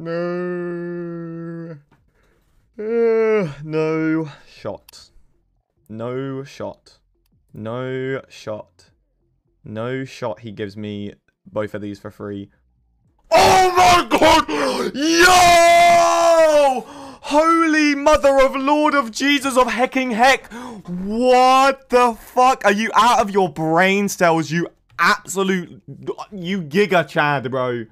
No. No shot. No shot. No shot. No shot. He gives me both of these for free. Oh my god! Yo! Holy mother of Lord of Jesus of hecking heck! What the fuck? Are you out of your brain cells, you absolute... You giga Chad, bro.